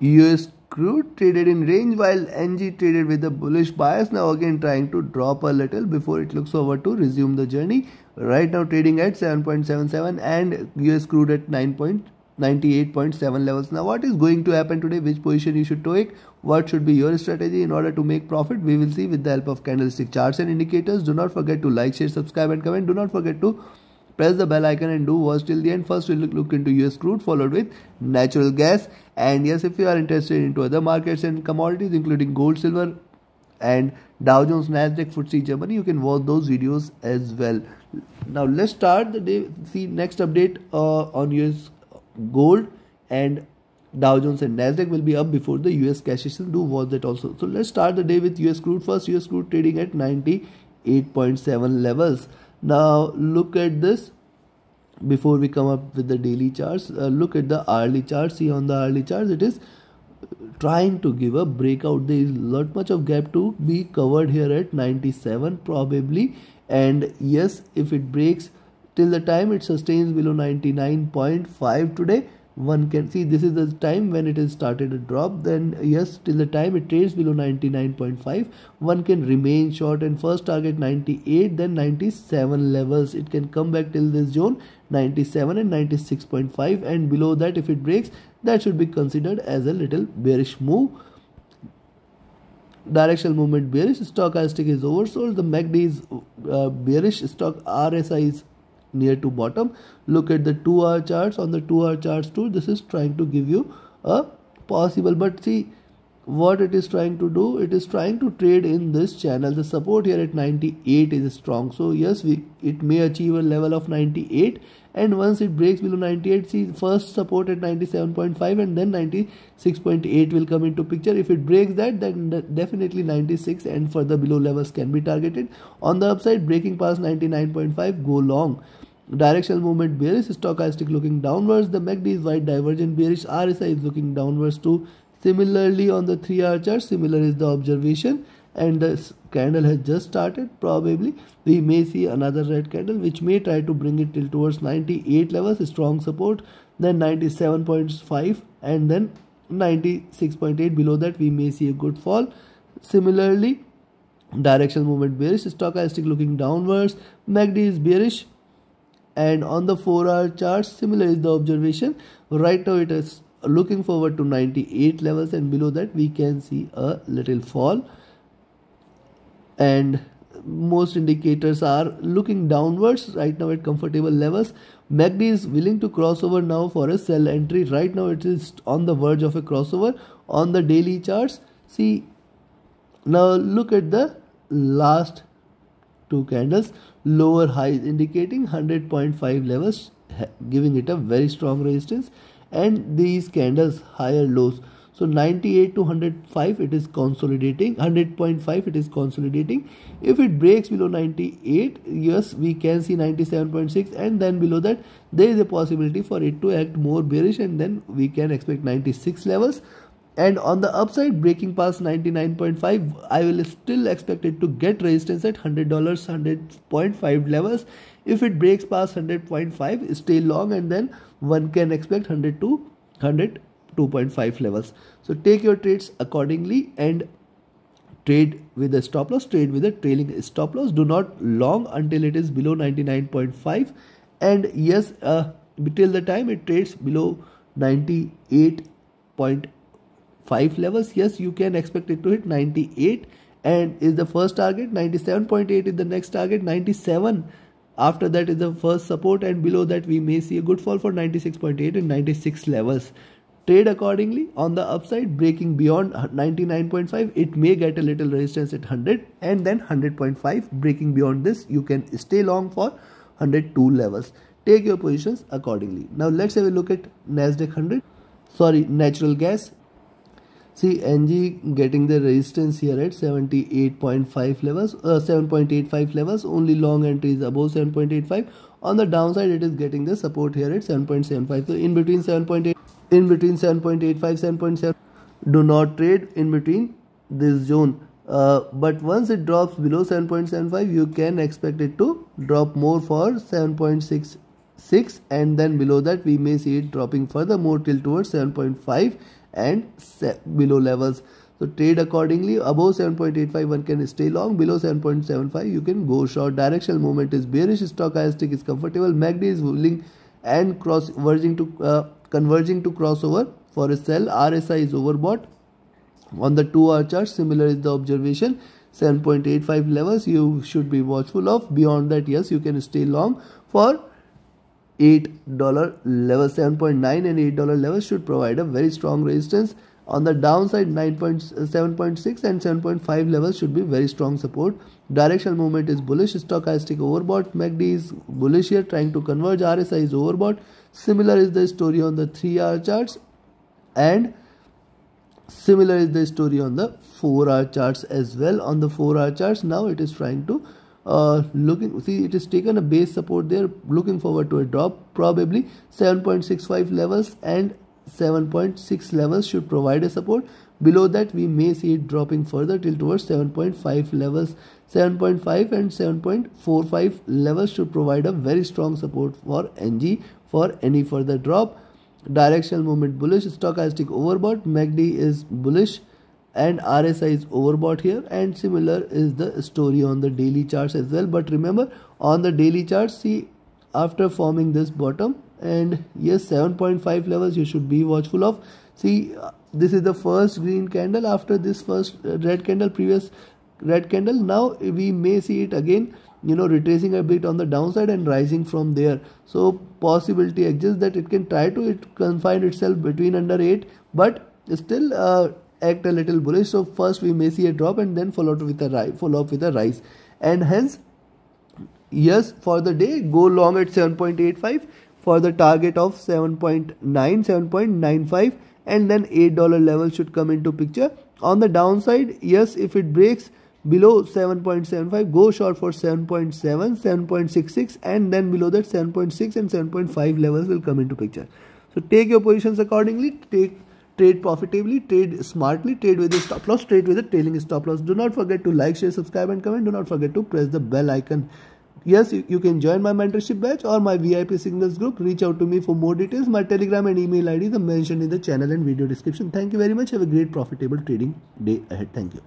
US crude traded in range while NG traded with a bullish bias, now again trying to drop a little before it looks over to resume the journey. Right now trading at 7.77 and US crude at 9.98.7 levels. Now what is going to happen today, which position you should take, what should be your strategy in order to make profit, we will see with the help of candlestick charts and indicators. Do not forget to like, share, subscribe and comment. Do not forget to press the bell icon and do watch till the end. First we'll look into US crude followed with natural gas. And yes, if you are interested into other markets and commodities including gold, silver and Dow Jones, Nasdaq, FTSE Germany, you can watch those videos as well. Now let's start the day. See next update on US gold and Dow Jones and Nasdaq will be up before the US cash session. Do watch that also. So let's start the day with US crude first. US crude trading at 98.7 levels. Now look at this before we come up with the daily charts. Look at the hourly charts. See on the hourly charts it is trying to give a breakout. There is not much of gap to be covered here at 97 probably, and yes, if it breaks till the time it sustains below 99.5 today, one can see this is the time when it has started a drop. Then yes, till the time it trades below 99.5, one can remain short and first target 98, then 97 levels. It can come back till this zone 97 and 96.5, and below that if it breaks, that should be considered as a little bearish move. Directional movement bearish, stochastic is oversold, the MACD is bearish, stock RSI is near to bottom. Look at the 2-hour charts. On the 2-hour charts too, this is trying to give you a possible, but see what it is trying to do, it is trying to trade in this channel. The support here at 98 is strong, so yes, it may achieve a level of 98, and once it breaks below 98, see first support at 97.5 and then 96.8 will come into picture. If it breaks that, then definitely 96 and further below levels can be targeted. On the upside, breaking past 99.5, go long. Directional movement bearish, stochastic looking downwards, the MACD is wide divergent bearish, RSI is looking downwards too. Similarly on the 3-hour chart, similar is the observation, and the candle has just started. Probably we may see another red candle which may try to bring it till towards 98 levels, strong support, then 97.5 and then 96.8. below that we may see a good fall. Similarly directional movement bearish, stochastic looking downwards, MACD is bearish, and on the 4-hour chart similar is the observation. Right now it is looking forward to 98 levels, and below that we can see a little fall, and most indicators are looking downwards right now at comfortable levels. MACD is willing to cross over now for a sell entry. Right now it is on the verge of a crossover. On the daily charts, see now look at the last two candles, lower highs indicating 100.5 levels, giving it a very strong resistance, and these candles higher lows. So 98 to 105 it is consolidating, 100.5 it is consolidating. If it breaks below 98, yes we can see 97.6, and then below that there is a possibility for it to act more bearish, and then we can expect 96 levels. And on the upside, breaking past 99.5, I will still expect it to get resistance at $100, 100.5 levels. If it breaks past 100.5, stay long, and then one can expect 100 to 102.5 levels. So take your trades accordingly and trade with a stop loss, trade with a trailing stop loss. Do not long until it is below 99.5, and yes, till the time it trades below 98.5 levels, yes you can expect it to hit 98, and is the first target 97.8 is the next target, 97 after that is the first support, and below that we may see a good fall for 96.8 and 96 levels. Trade accordingly. On the upside, breaking beyond 99.5, it may get a little resistance at 100, and then 100.5 breaking beyond this you can stay long for 102 levels. Take your positions accordingly. Now let's have a look at natural gas. See NG getting the resistance here at 78.5 levels, 7.85 levels, only long entries above 7.85. on the downside it is getting the support here at 7.75, so in between 7.8, in between 7.85, 7.7, do not trade in between this zone, but once it drops below 7.75 you can expect it to drop more for 7.66, and then below that we may see it dropping further more till towards 7.5, and below levels. So trade accordingly. Above 7.85 one can stay long, below 7.75 you can go short. Directional movement is bearish, stochastic is comfortable, MACD is willing and converging to crossover for a sell. RSI is overbought on the 2-hour chart. Similar is the observation. 7.85 levels you should be watchful of. Beyond that, yes, you can stay long for $8 levels. 7.9 and $8 levels should provide a very strong resistance. On the downside, 7.6 and 7.5 levels should be very strong support. Directional movement is bullish, stochastic overbought, MACD is bullish here, trying to converge, RSI is overbought. Similar is the story on the 3-hour charts, and similar is the story on the 4-hour charts as well. On the 4-hour charts, now it is trying to see, it is taken a base support there, looking forward to a drop probably. 7.65 levels and 7.6 levels should provide a support. Below that we may see it dropping further till towards 7.5 levels. 7.5 and 7.45 levels should provide a very strong support for NG for any further drop. Directional movement bullish, stochastic overbought, MACD is bullish and RSI is overbought here, and similar is the story on the daily charts as well. But remember, on the daily charts, see, after forming this bottom, and yes, 7.5 levels you should be watchful of. See, this is the first green candle after this first red candle, previous red candle. Now we may see it again, you know, retracing a bit on the downside and rising from there. So possibility exists that it can try to confine itself between under 8, but still act a little bullish. So first we may see a drop and then follow up with a rise, and hence, yes, for the day go long at 7.85 for the target of 7.9, 7.95, and then $8 level should come into picture. On the downside, yes, if it breaks below 7.75, go short for 7.7, 7.66, and then below that 7.6 and 7.5 levels will come into picture. So take your positions accordingly, trade profitably, trade smartly, trade with a stop loss, trade with a trailing stop loss. Do not forget to like, share, subscribe and comment. Do not forget to press the bell icon. Yes, you can join my mentorship batch or my VIP signals group. Reach out to me for more details. My Telegram and email IDs are mentioned in the channel and video description. Thank you very much. Have a great profitable trading day ahead. Thank you.